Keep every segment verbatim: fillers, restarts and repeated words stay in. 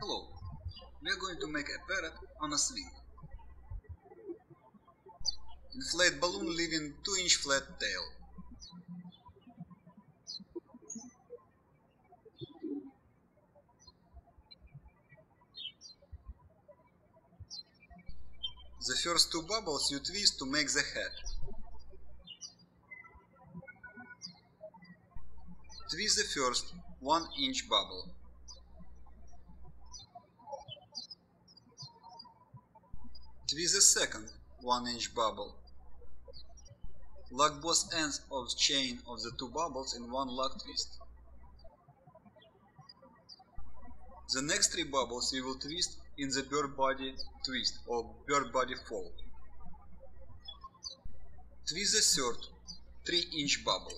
Hello, we are going to make a parrot on a swing. Inflate balloon leaving two inch flat tail. The first two bubbles you twist to make the head. Twist the first one inch bubble. Twist the second one inch bubble. Lock both ends of the chain of the two bubbles in one lock twist. The next three bubbles you will twist in the bird body twist or bird body fold. Twist the third three inch bubble.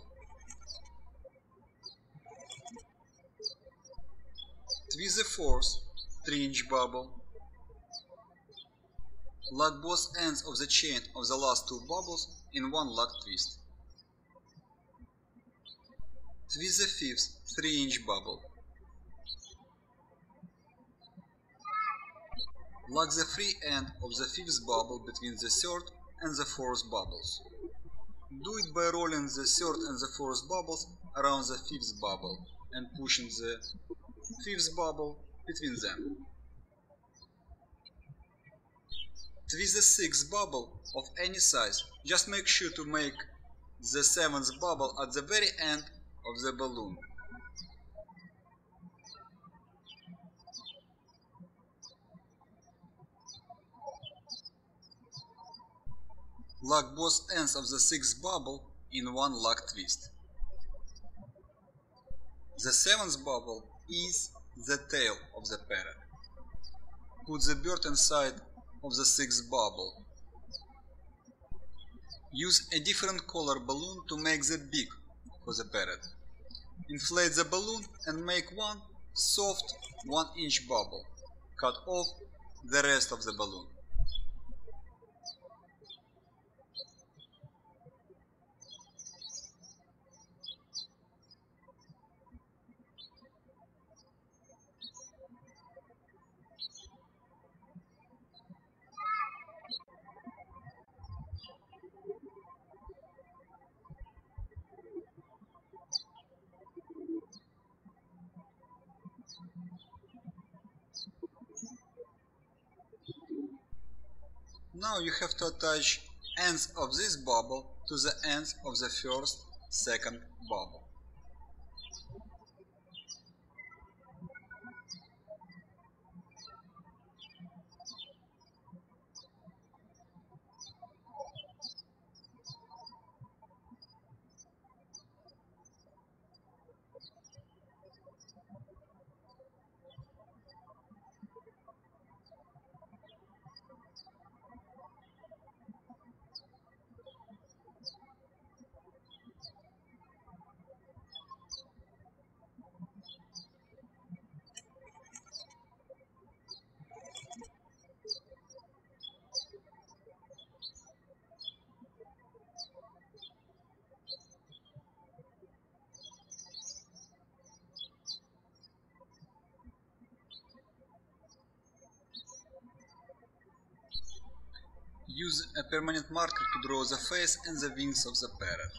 Twist the fourth three inch bubble. Lock both ends of the chain of the last two bubbles in one lock twist. Twist the fifth three inch bubble. Lock the free end of the fifth bubble between the third and the fourth bubbles. Do it by rolling the third and the fourth bubbles around the fifth bubble and pushing the fifth bubble between them. Twist the sixth bubble of any size, just make sure to make the seventh bubble at the very end of the balloon. Lock both ends of the sixth bubble in one lock twist. The seventh bubble is the tail of the parrot. Put the bird inside of the sixth bubble. Use a different color balloon to make the beak for the parrot. Inflate the balloon and make one soft one inch bubble. Cut off the rest of the balloon. Now you have to attach ends of this bubble to the ends of the first, second bubble. Use a permanent marker to draw the face and the wings of the parrot.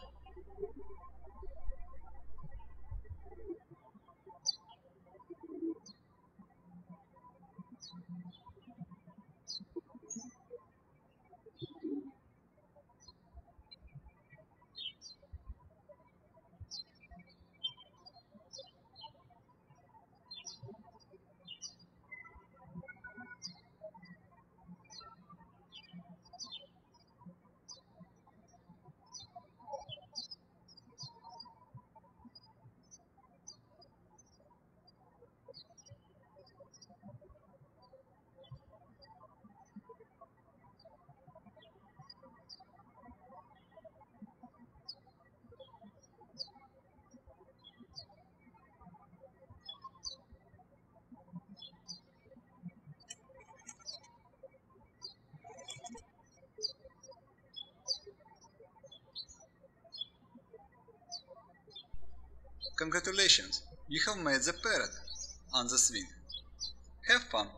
Congratulations, you have made the parrot on the swing. Have fun.